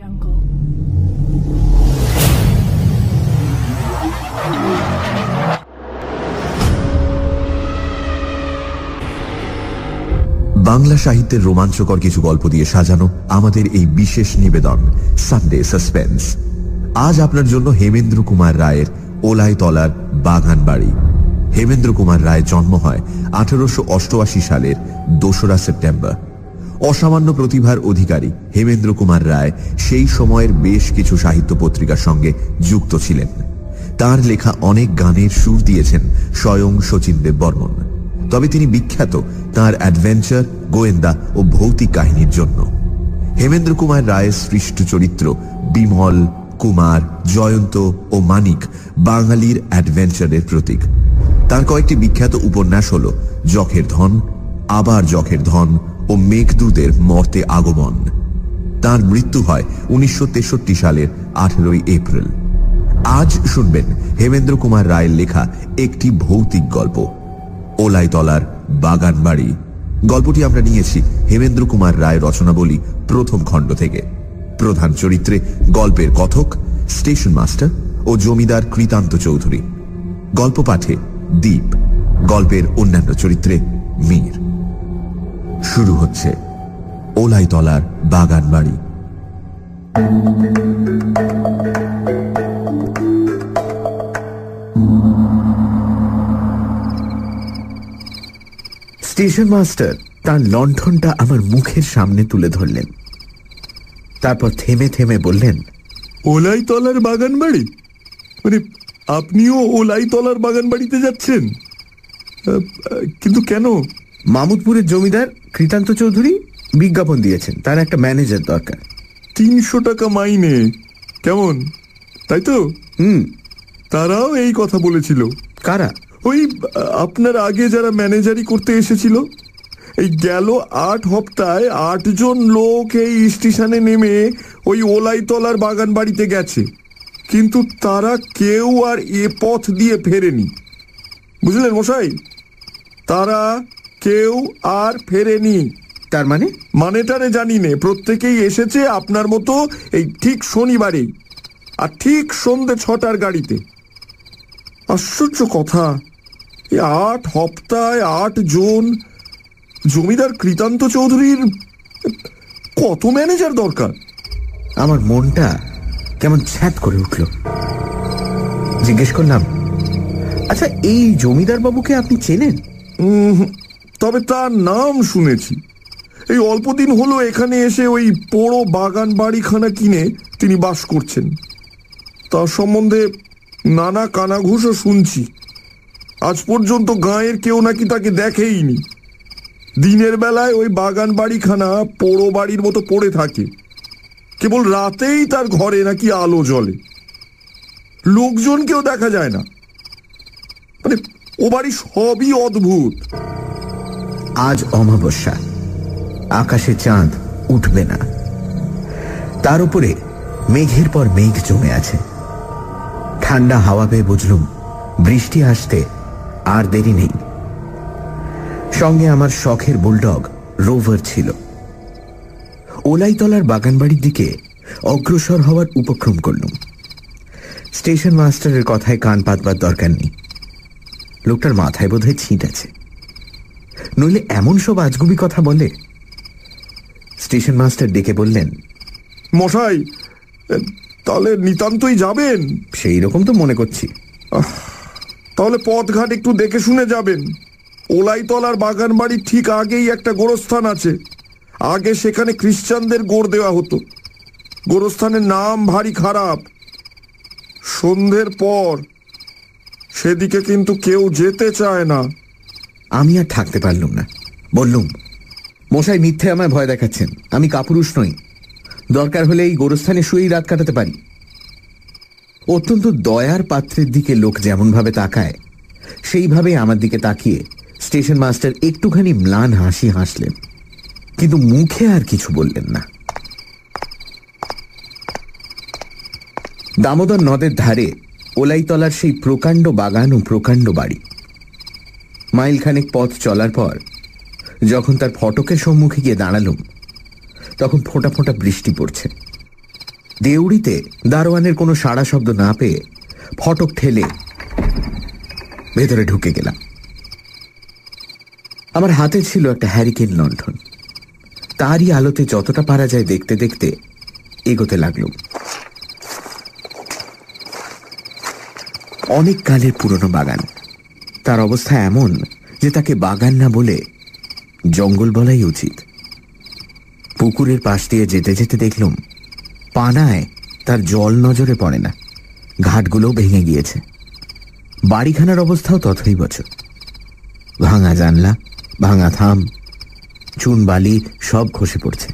বাংলা সাহিত্যের রোমাঞ্চকর কিছু গল্প দিয়ে সাজানো আমাদের এই বিশেষ নিবেদন সানডে সাসপেন্স। আজ আপনার জন্য হেমেন্দ্র কুমার রায়ের ওলাইতলার বাগান বাড়ি। হেমেন্দ্র কুমার রায়ের জন্ম হয় 1888 সালের 2রা সেপ্টেম্বর। অসামান্য প্রতিভার অধিকারী হেমেন্দ্র কুমার রায় সেই সময়ের বেশ কিছু সাহিত্য পত্রিকার সঙ্গে যুক্ত ছিলেন। তার লেখা অনেক গানের সুর দিয়েছেন স্বয়ং শচীনদেব বর্মন। তবে তিনি বিখ্যাত তার অ্যাডভেঞ্চার, গোয়েন্দা ও ভৌতিক কাহিনীর জন্য। হেমেন্দ্র কুমার রায়ের সৃষ্ট চরিত্র বিমল, কুমার, জয়ন্ত ও মানিক বাঙালির অ্যাডভেঞ্চারের প্রতীক। তার কয়েকটি বিখ্যাত উপন্যাস হল যখের ধন, আবার যখের ধন ও মেঘদূতের মর্তে আগমন। তার মৃত্যু হয় 1963 সালের 18ই এপ্রিল। আজ শুনবেন হেমেন্দ্র কুমার রায়ের লেখা একটি ভৌতিক গল্প, ওলাইতলার বাগান বাড়ি। গল্পটি আমরা নিয়েছি হেমেন্দ্র কুমার রায় রচনাবলী প্রথম খণ্ড থেকে। প্রধান চরিত্রে গল্পের কথক, স্টেশন মাস্টার ও জমিদার কৃতান্ত চৌধুরী। গল্প পাঠে দীপ। গল্পের অন্যান্য চরিত্রে মীর। শুরু হচ্ছে ওলাইতলার বাগান বাড়ি। স্টেশন মাস্টার তার লণ্ঠনটা আমার মুখের সামনে তুলে ধরলেন, তারপর থেমে থেমে বললেন, ওলাইতলার বাগান বাড়ি? মানে আপনিও ওলাইতলার বাগান বাড়িতে যাচ্ছেন? কিন্তু কেন? মামুদপুরের জমিদার কৃতান্ত চৌধুরী বিজ্ঞাপন দিয়েছেন, তার একটা ম্যানেজার দরকার। 300 টাকা মাইনে, কেমন? তাই তো। তারাও এই কথা বলেছিল। কারা? ওই আপনার আগে যারা ম্যানেজারি করতে এসেছিল। এই গেল 8 হপ্তায় 8 জন লোক এই স্টেশনে নেমে ওই ওলাইতলার বাগান বাড়িতে গেছে, কিন্তু তারা কেউ আর এ পথ দিয়ে ফেরেনি। বুঝলেন মশাই, তারা কেউ আর ফেরেনি। তার মানে? মানেটারে জানি নে, প্রত্যেকেই এসেছে আপনার মতো এই ঠিক শনিবারেই, আর ঠিক সন্ধ্যে 6টার গাড়িতে। আশ্চর্য কথা, এই 8 হপ্তায় 8 জন। জমিদার কৃতান্ত চৌধুরীর কত ম্যানেজার দরকার? আমার মনটা কেমন ছ্যাঁত করে উঠল। জিজ্ঞেস করলাম, আচ্ছা এই জমিদার বাবুকে আপনি চেনেন? তবে তার নাম শুনেছি। এই অল্প দিন হলো এখানে এসে ওই পোড়ো বাগান বাড়িখানা কিনে তিনি বাস করছেন। তার সম্বন্ধে নানা কানাঘুষো শুনছি। আজ পর্যন্ত গাঁয়ের কেউ নাকি তাকে দেখেইনি। দিনের বেলায় ওই বাগান বাড়িখানা পোড়ো বাড়ির মতো পড়ে থাকে, কেবল রাতেই তার ঘরে নাকি আলো জ্বলে। লোকজন কেউ দেখা যায় না। মানে ও বাড়ি সবই অদ্ভুত। আজ অমাবস্যা, আকাশে চাঁদ উঠবে না, তার উপরে মেঘের পর মেঘ জমে আছে। ঠান্ডা হাওয়া পেয়ে বুঝলুম বৃষ্টি আসতে আর দেরি নেই। সঙ্গে আমার শখের বুলডগ রোভার ছিল। ওলাইতলার বাগানবাড়ির দিকে অগ্রসর হওয়ার উপক্রম করলুম। স্টেশন মাস্টারের কথায় কান পাতবার দরকার নেই, লোকটার মাথায় বোধহয় ছিট আছে, নইলে এমন সব আজগুবি কথা বলে। স্টেশন মাস্টার ডেকে বললেন, মশাই তাহলে নিতান্তই যাবেন? সেই রকম তো মনে করছি। তাহলে পথঘাট একটু দেখে শুনে যাবেন। ওলাইতলার বাগান বাড়ির ঠিক আগেই একটা গোরস্থান আছে। আগে সেখানে খ্রিস্টানদের গোড় দেওয়া হতো। গোরস্থানের নাম ভারী খারাপ। সন্ধ্যের পর সেদিকে কিন্তু কেউ যেতে চায় না। আমি আর থাকতে পারলুম না, বললুম, মশাই মিথ্যে আমায় ভয় দেখাচ্ছেন, আমি কাপুরুষ নই। দরকার হলে এই গোরস্থানে শুয়েই রাত কাটাতে পারি। অত্যন্ত দয়ার পাত্রের দিকে লোক যেমনভাবে তাকায়, সেইভাবে আমার দিকে তাকিয়ে স্টেশন মাস্টার একটুখানি ম্লান হাসি হাসলেন, কিন্তু মুখে আর কিছু বললেন না। দামোদর নদের ধারে ওলাইতলার সেই প্রকাণ্ড বাগান ও প্রকাণ্ড বাড়ি। মাইলখানেক পথ চলার পর যখন তার ফটকের সম্মুখে গিয়ে দাঁড়ালুম, তখন ফোঁটা ফোঁটা বৃষ্টি পড়ছে। देउड़ीते दारोয়ানের कोनो साड़ा शब्द ना पेये फटक ठेले भेतरे ढुके गेलाम। आमार हाते छिलो एकटा हैरिकेन लंठन, तारই आलोते যতটা পারা যায় देखते देखते एगोते লাগলাম। अनेक कालेर पुरानो बागान, तार अवस्था एमन जे ताके बागान ना बोले जंगल बলাই उचित। पुकुरेर पाश दिये जेते जेते देखलाम पानाय तार जल नजरे पड़े ना, घाटगुलो भेंगे गियेछे। बाड़ीखानार अवस्थाओ ततई बचो, भांगा जानला भांगा थाम चुन बाली सब खसे पड़छे।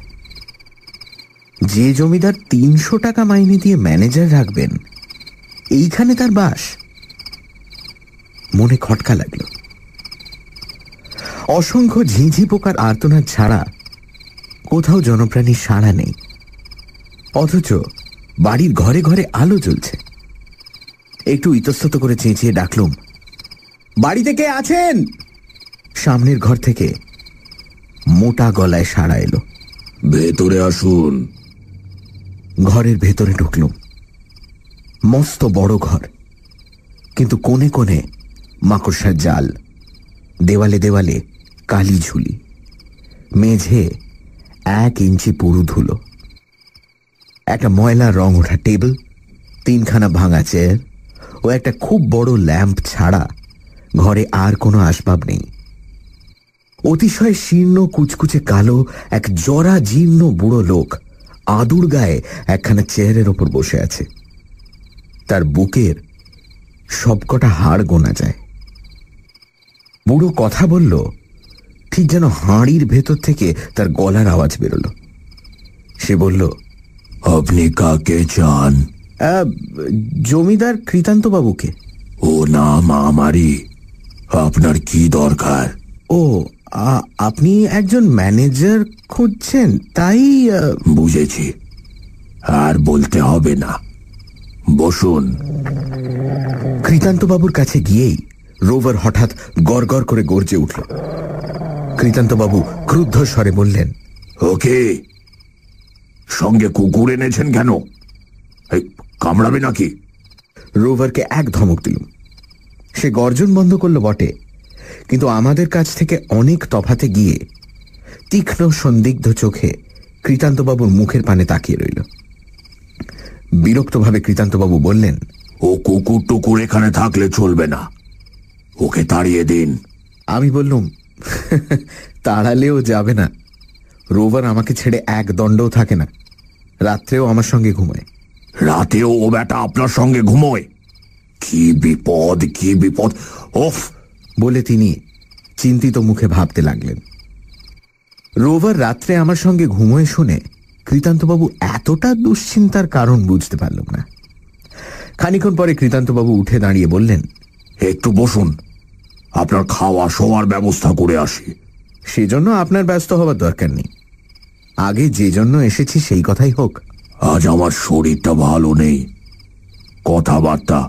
जे जमीदार 300 टाका माइने दिये मैनेजार राखबेन एइखाने तार बास, मने खटका लागलो। असंख्य झिझि पोकार आर्तनाद छाड़ा कोथाओ जनप्राणीर साड़ा नेই, অথচ বাড়ির ঘরে ঘরে আলো জ্বলছে। একটু ইতস্তত করে চেঁচিয়ে ডাকলুম, বাড়িতে কে আছেন? সামনের ঘর থেকে মোটা গলায় সাড়া এলো, ভেতরে আসুন। ঘরের ভেতরে ঢুকলুম। মস্ত বড় ঘর, কিন্তু কোণে কোণে মাকড়সার জাল, দেওয়ালে দেওয়ালে কালি ঝুলি, মেঝে 1 ইঞ্চি পুরু ধুলো, একটা ময়লা রং ওঠা টেবিল, 3খানা ভাঙা চেয়ার ও একটা খুব বড় ল্যাম্প ছাড়া ঘরে আর কোনো আসবাব নেই। অতিশয় শীর্ণ কুচকুচে কালো এক জরা জীর্ণ বুড়ো লোক আদুর গায়ে একখানা চেয়ারের ওপর বসে আছে। তার বুকের সবকটা হাড় গোনা যায়। বুড়ো কথা বলল, ঠিক যেন হাঁড়ির ভেতর থেকে তার গলার আওয়াজ বেরোলো। সে বলল, अपने काके चान? जमीदार कृतान्त बाबू के। ओ नाम आमारी, आपनार की दरकार? ओ आपनी एकजन मैनेजर खुजछेन ताई? बुझेछि, आर बोलते होबे ना, बसुन। कृतान्त बाबूर काछे गियेई रोवर हठात् गड़गड़ करे गर्जे उठल। कृतान्त बाबू क्रुद्ध स्वरे बोललेन, ओके संगे कुकुर এনেছেন কেন? কামড়াবে নাকি? রোভারকে এক ধমক দিলাম। সে গর্জন বন্ধ করলো বটে, কিন্তু আমাদের কাছ থেকে অনেক তফাতে গিয়ে তীক্ষ্ণ সন্দিগ্ধ চোখে কৃতান্তবাবুর মুখের পানে তাকিয়ে রইল। বিরক্তভাবে কৃতান্তবাবু বললেন, ও কুকুর টুকুর এখানে থাকলে চলবে না, ওকে তাড়িয়ে দিন। আমি বললুম, তাড়ালেও যাবে না, রোভার আমাকে ছেড়ে এক দণ্ডও থাকে না, রাত্রেও আমার সঙ্গে ঘুমোয়। রাতেও ও ব্যাটা আপনার সঙ্গে ঘুমোয়? কি বিপদ, কি বিপদ! ওফ! বলে তিনি চিন্তিত মুখে ভাবতে লাগলেন। রোভার রাত্রে আমার সঙ্গে ঘুমোয় শুনে কৃতান্তবাবু এতটা দুশ্চিন্তার কারণ বুঝতে পারলাম না। খানিকক্ষণ পরে কৃতান্তবাবু উঠে দাঁড়িয়ে বললেন, একটু বসুন, আপনার খাওয়া শোয়ার ব্যবস্থা করে আসি। সেজন্য আপনার ব্যস্ত হবার দরকার নেই, আগে যে জন্য এসেছি সেই কথাই হোক। আজ আমার শরীরটা ভালো নেই, কথাবার্তা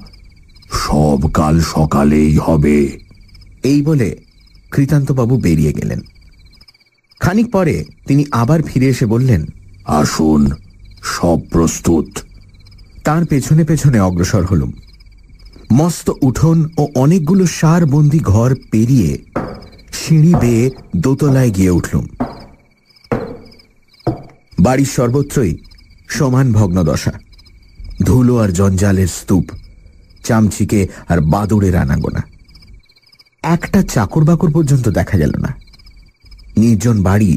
সব কাল সকালেই হবে। এই বলে কৃতান্তবাবু বেরিয়ে গেলেন। খানিক পরে তিনি আবার ফিরে এসে বললেন, আসুন, সব প্রস্তুত। তার পেছনে পেছনে অগ্রসর হলুম। মস্ত উঠোন ও অনেকগুলো সারবন্দি ঘর পেরিয়ে সিঁড়ি বেয়ে দোতলায় গিয়ে উঠলুম। বাড়ির সর্বত্রই সমান ভগ্নদশা, ধুলো আর জঞ্জালের স্তূপ, চামচিকে আর বাদুড়ের আনাগোনা। একটা চাকর বাকর পর্যন্ত দেখা গেল না। নির্জন বাড়ি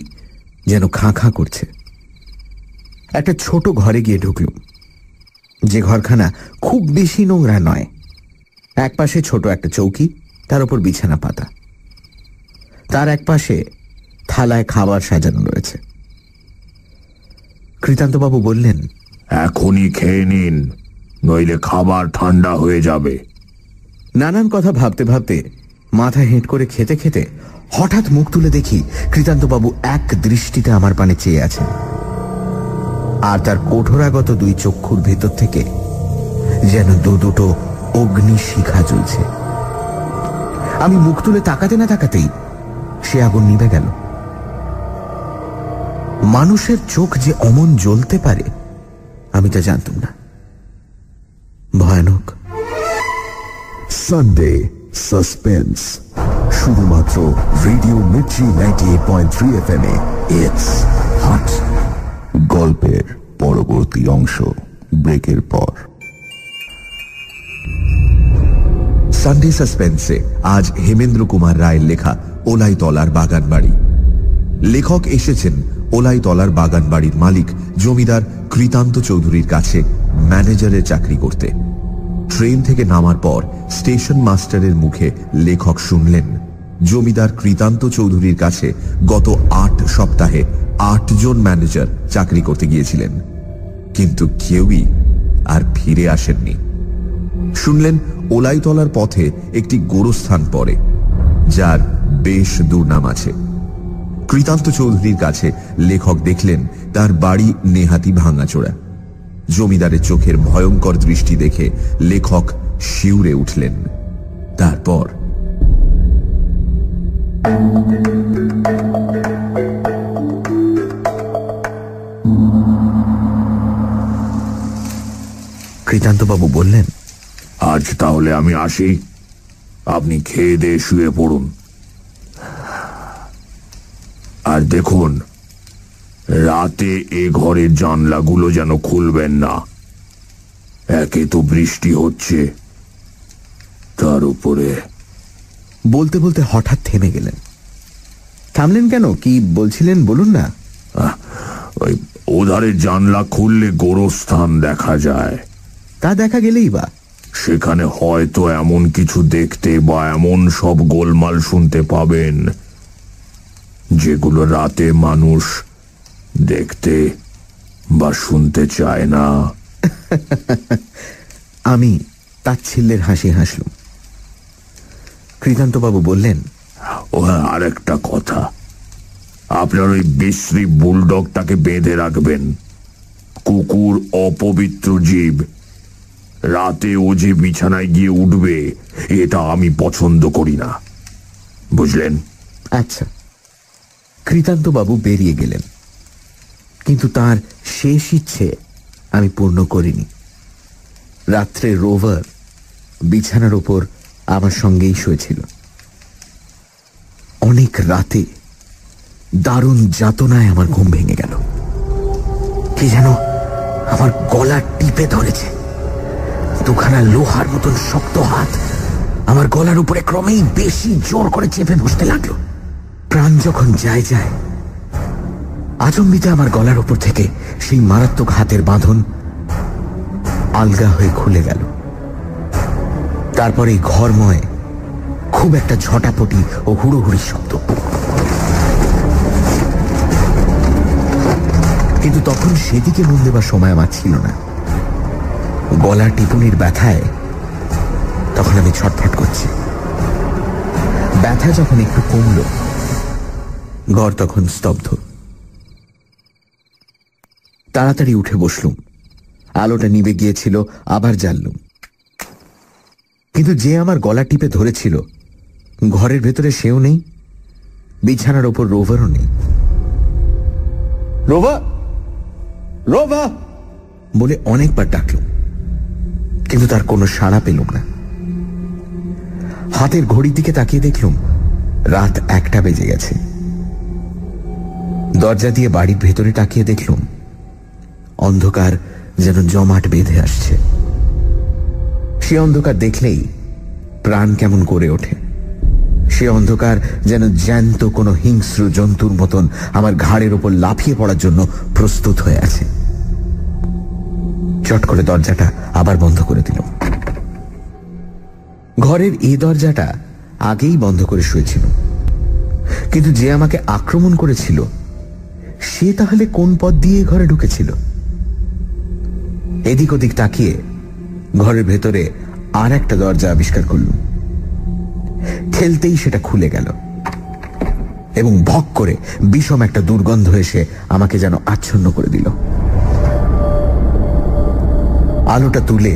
যেন খাঁ খাঁ করছে। একটা ছোট ঘরে গিয়ে ঢুকলুম, যে ঘরখানা খুব বেশি নোংরা নয়। একপাশে ছোট একটা চৌকি, তার উপর বিছানা পাতা, তার এক পাশে থালায় খাবার সাজানো রয়েছে। কৃতান্তবাবু বললেন, এখনই খেয়ে নিন, নইলে খাবার ঠান্ডা হয়ে যাবে। নানান কথা ভাবতে ভাবতে মাথা হেঁট করে খেতে খেতে হঠাৎ মুখ তুলে দেখি কৃতান্তবাবু এক দৃষ্টিতে আমার পানে চেয়ে আছেন, আর তার কঠোরাগত দুই চক্ষুর ভেতর থেকে যেন দুটো অগ্নি শিখা জ্বলছে। আমি মুখ তুলে তাকাতে না তাকাতেই সে আগুন নিভে গেল। মানুষের চোখ যে অমন জ্বলতে পারে আমি তা জানতাম না। ভয়ানক সানডে সাসপেন্স শুধুমাত্র রেডিও মির্চি 98.3 FM এ ইটস হট। গল্পের পরবর্তী অংশ ব্রেকের পর। সানডে সাসপেন্সে আজ হেমেন্দ্র কুমার রায়ের লেখা ওলাইতলার বাগান বাড়ি। লেখক এসেছেন ওলাইতলার বাগান বাড়ির মালিক জমিদার কৃতান্ত চৌধুরীর কাছে ম্যানেজারের চাকরি করতে। ট্রেন থেকে নামার পর স্টেশন মাস্টারের মুখে লেখক শুনলেন জমিদার কৃতান্ত চৌধুরীর কাছে গত 8 সপ্তাহে 8 জন ম্যানেজার চাকরি করতে গিয়েছিলেন, কিন্তু কেউই আর ফিরে আসেননি। শুনলেন ওলাইতলার পথে একটি গোরস্থান পড়ে, যার বেশ দুর্নাম আছে। কৃতান্ত চৌধুরীর কাছে লেখক দেখলেন তার বাড়ি নেহাতি ভাঙাচোরা। জমিদারের চোখের ভয়ঙ্কর দৃষ্টি দেখে লেখক শিউরে উঠলেন। তারপর কৃতান্তবাবু বললেন, আজ তাহলে আমি আসি, আপনি খেয়ে দিয়ে শুয়ে পড়ুন। আর দেখুন, রাতে এ ঘরের জানলাগুলো যেন খুলবেন না। একে তো বৃষ্টি হচ্ছে, তার উপরে। বলতে বলতে হঠাৎ থেমে গেলেন। থামলেন কেন, কি বলছিলেন বলুন না। ওই ওধারের জানলা খুললে গোরস্থান দেখা যায়। তা দেখা গেলেই বা? সেখানে হয়তো এমন কিছু দেখতে বা এমন সব গোলমাল শুনতে পাবেন যেগুলো রাতে মানুষ দেখতে বা শুনতে চায় না। আমি তাচ্ছিল্যের হাসি হাসলাম। কৃতান্তবাবু বললেন, ও আর একটা কথা, আপনার ওই বিশ্রী বুলডগটাকে বেঁধে রাখবেন। কুকুর অপবিত্র জীব, রাতে ও যে বিছানায় গিয়ে উঠবে এটা আমি পছন্দ করি না, বুঝলেন। আচ্ছা। কৃতান্তবাবু বেরিয়ে গেলেন, কিন্তু তার শেষ ইচ্ছে আমি পূর্ণ করিনি। রাত্রে রোভার বিছানার ওপর আমার সঙ্গেই শুয়েছিল। অনেক রাতে দারুণ যাতনায় আমার ঘুম ভেঙে গেল। কে যেন আমার গলা টিপে ধরেছে। দুখানা লোহার মতন শক্ত হাত আমার গলার উপরে ক্রমেই বেশি জোর করে চেপে বসতে লাগলো। প্রাণ যখন যায় যায়, আচম্বিতে আমার গলার উপর থেকে সেই মারাত্মক হাতের বাঁধন আলগা হয়ে খুলে গেল। তারপরে ঘরময় খুব একটা ঝটাপটি ও হুড়োহুড়ির শব্দ, কিন্তু তখন সেদিকে মন দেবার সময় আমার ছিল না। গলা টিপুনির ব্যথায় তখন আমি ছটফট করছি। ব্যথা যখন একটু কমল, ঘর তখন স্তব্ধ। তাড়াতাড়ি উঠে বসলুম। আলোটা নিভে গিয়েছিল, আবার জ্বাললুম, কিন্তু যে আমার গলা টিপে ধরেছিল ঘরের ভেতরে সেও নেই, বিছানার ওপর রোভারও নেই। রোভা রোভা বলে অনেকবার ডাকলুম, কিন্তু তার কোনো সাড়া পেলুম না। হাতের ঘড়ির দিকে তাকিয়ে দেখলুম রাত 1টা বেজে গেছে। দরজা দিয়ে বাড়ির ভেতরে তাকিয়ে দেখলুম অন্ধকার যেন জমাট বেঁধে আসছে। সে অন্ধকার দেখলেই প্রাণ কেমন করে ওঠে। সে অন্ধকার যেন জ্যান্ত কোনো হিংস্র জন্তুর মতন আমার ঘাড়ের ওপর লাফিয়ে পড়ার জন্য প্রস্তুত হয়ে আছে। চট করে দরজাটা আবার বন্ধ করে দিল। ঘরের এই দরজাটা আগেই বন্ধ করে শুয়েছিল, কিন্তু যে আমাকে আক্রমণ করেছিল সে তাহলে কোন পথ দিয়ে ঘরে ঢুকেছিল? এদিক ওদিক তাকিয়ে ঘরের ভেতরে আর একটা দরজা আবিষ্কার করলুম। ঠেলতেই সেটা খুলে গেল এবং ভক করে বিষম একটা দুর্গন্ধ এসে আমাকে যেন আচ্ছন্ন করে দিল। আলোটা তুলে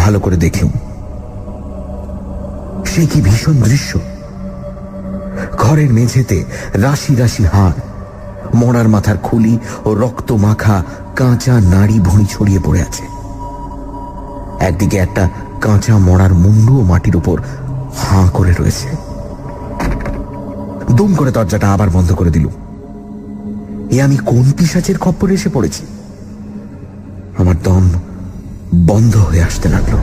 ভালো করে দেখলুম, সে কি ভীষণ দৃশ্য! ঘরের মেঝেতে রাশি রাশি হাড় मोड़ार माथार खुली और रक्त माखा काँचा नाड़ी भुड़ी छड़िए पड़े आछे। एकदिके एकटा काँचा मोड़ार मुंडुओ माटिर उपर हाँ करे रयेछे। दुम करे दरजाटा आबार बंध करे दिल। ए आमी कोन पिशाचेर खप्परे एसे पड़ेछि। आमार दम बंध हये आसते लागलो।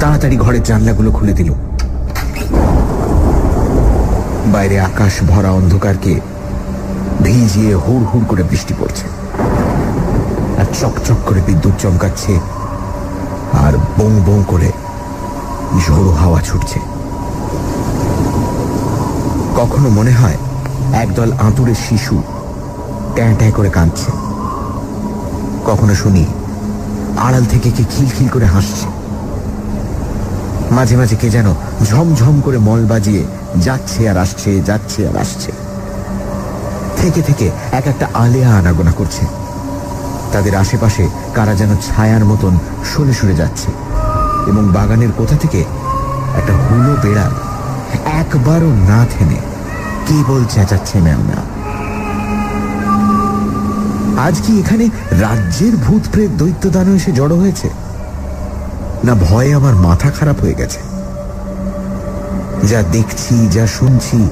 ताड़ाताड़ी घरेर जानलागुलो खुले दिल। बाहरे आकाश भरा अंधकार के भिजिए हुड़ हुड़ करे बृष्टि पड़छे। चकचक करे विद्युत चमकाच्छे और बों बों करे झोड़ो हावा छुटछे। कखनो मने हय एकदल आतुरे शिशु टैं टैं करे कांदछे। कखनो शुनी आड़ाल थेके के खिलखिल करे हासछे। माझे माझे के जानो झमझम करे मल बाजिए जाच्छे आर आसछे, जाच्छे आर आसछे। थेके थेके एक एकटा आलेया आनागोना करछे। तादेर आशेपाशे कारा जेनो छायार मतन सरे सरे जाच्छे एबं बागानेर कोथा थेके एकटा हुलो बेड़ाल एकबारो ना थेमे केवल चेंचाच्छे म्याओ। आज कि एखाने राज्येर भूत प्रेत दैत्य दानव एसे जड़ो हयेछे ना भये आमार माथा खराब हये गेछे। जा देखछी जा शुनछी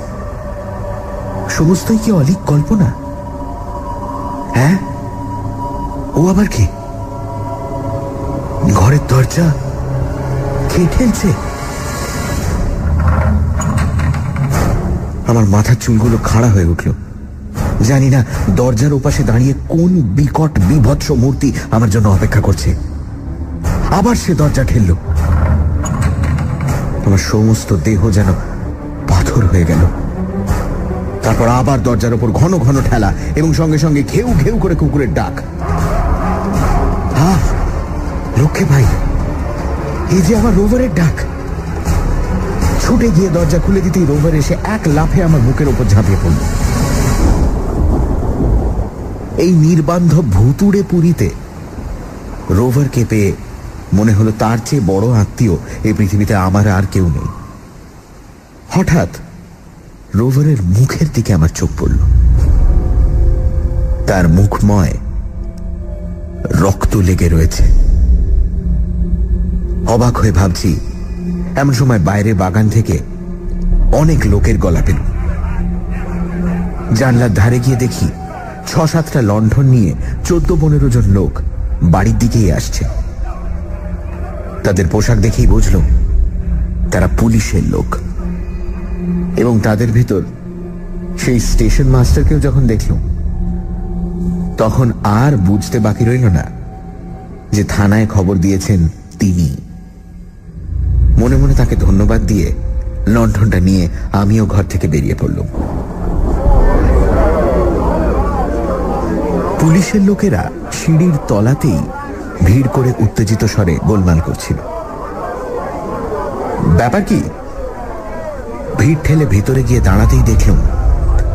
समस्तई कि अलिक कल्पना? হ্যাঁ ও আবার কি? ঘরের দরজা কে ঠেলছে? আমার মাথার চুলগুলো খাড়া হয়ে উঠল। জানি না দরজার ওপাশে দাঁড়িয়ে কোন বিকট বিভৎস মূর্তি আমার জন্য অপেক্ষা করছে। আবার সে দরজা ঠেলল। আমার সমস্ত দেহ যেন পাথর হয়ে গেল। তারপর আবার দরজার উপর ঘন ঘন ঠেলা এবং সঙ্গে সঙ্গে ঘেউ ঘেউ করে কুকুরের ডাক। হ্যাঁ লক্ষ্মী ভাই, এই যে আমার রোভারের ডাক। ছুটে গিয়ে দরজা খুলে দিতেই রোভার এসে এক লাফে আমার বুকের উপর ঝাঁপিয়ে পড়ল। এই নির্বান্ধব ভুতুড়ে পুরীতে রোভারকে পেয়ে মনে হলো তার চেয়ে বড় আত্মীয় এই পৃথিবীতে আমার আর কেউ নেই। হঠাৎ রোভারের মুখের দিকে আমার চোখ পড়ল। তার মুখময় রক্ত লেগে রয়েছে। অবাক হয়ে ভাবছি, এমন সময় বাইরে বাগান থেকে অনেক লোকের গলা পেল। জানলার ধারে গিয়ে দেখি ৬-৭টা লণ্ঠন নিয়ে ১৪-১৫ জন লোক বাড়ির দিকেই আসছে। তাদের পোশাক দেখেই বুঝল তারা পুলিশের লোক। এবং তাদের ভিতর সেই স্টেশন মাস্টারকেও যখন দেখল তখন আর বুঝতে বাকি রইল না যে থানায় খবর দিয়েছেন তিনি। মনে মনে তাকে ধন্যবাদ দিয়ে লণ্ঠনটা নিয়ে আমিও ঘর থেকে বেরিয়ে পড়লাম। পুলিশের লোকেরা সিঁড়ির তলাতেই ভিড় করে উত্তেজিত স্বরে গোলমাল করছিল। ব্যাপার কি? ভিড় ঠেলে ভেতরে গিয়ে দাঁড়াতেই দেখলাম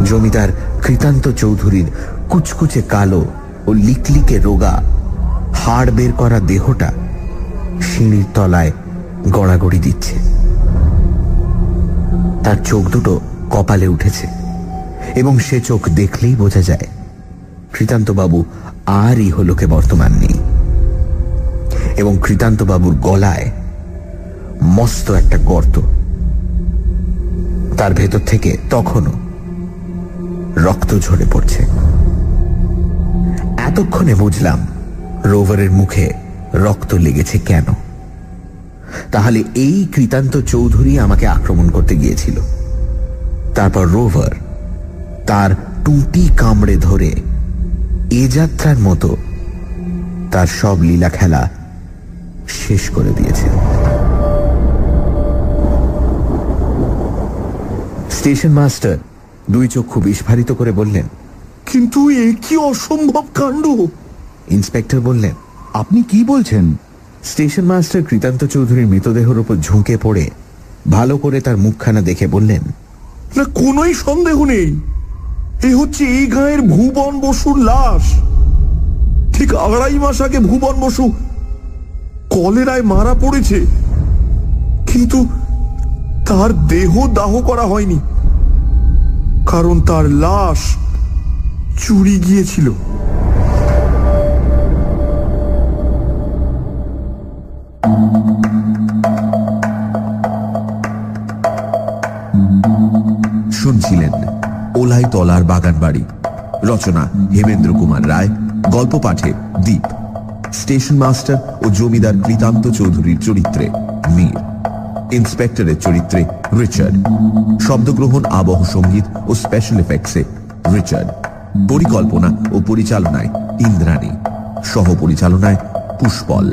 জমিদার কৃতান্ত চৌধুরীর কুচকুচে কালো ও লিকলিকে রোগা হাড় বের করা দেহটা সিঁড়ির তলায় গড়াগড়ি দিচ্ছে। তার চোখ দুটো কপালে উঠেছে এবং সে চোখ দেখলেই বোঝা যায় কৃতান্তবাবু আর ইহলোকে বর্তমান নেই। এবং কৃতান্তবাবুর গলায় মস্ত একটা গর্ত, তার ভেতর থেকে তখনও রক্ত ঝরে পড়ছে। এতক্ষণে বুঝলাম রোভারের মুখে রক্ত লেগেছে কেন। তাহলে এই কৃতান্ত চৌধুরী আমাকে আক্রমণ করতে গিয়েছিল। তারপর রোভার তার টুটি কামড়ে ধরে এ যাত্রার মতো তার সব লীলা খেলা শেষ করে দিয়েছে। স্টেশন মাস্টার দুই চক্ষু বিস্ফারিত করে বললেন, কিন্তু এ কি অসম্ভব কাণ্ড! ইন্সপেক্টর বললেন, আপনি কি বলছেন? স্টেশন মাস্টার কৃতান্ত চৌধুরীর মৃতদেহের উপর ঝুঁকে পড়ে ভালো করে তার মুখখানা দেখে বললেন, না কোনোই সন্দেহ নেই, এ হচ্ছে এই গায়ের ভুবন বসুর লাশ। ঠিক ২.৫ মাস আগে ভুবন বসু কলেরায় মারা পড়েছে, কিন্তু তার দেহ দাহ করা হয়নি, কারণ তার লাশ চুরি গিয়েছিল। শুনছিলেন ওলাইতলার বাগান বাড়ি, রচনা হেমেন্দ্র কুমার রায়, গল্প পাঠে দীপ, স্টেশন মাস্টার ও জমিদার কৃতান্ত চৌধুরীর চরিত্রে মীর, ইন্সপেক্টরের চরিত্রে রিচার্ড, শব্দগ্রহণ আবহ সঙ্গীত ও স্পেশাল এফেক্টসে রিচার্ড, পরিকল্পনা ও পরিচালনায় ইন্দ্রাণী, সহ পরিচালনায় পুষ্পল।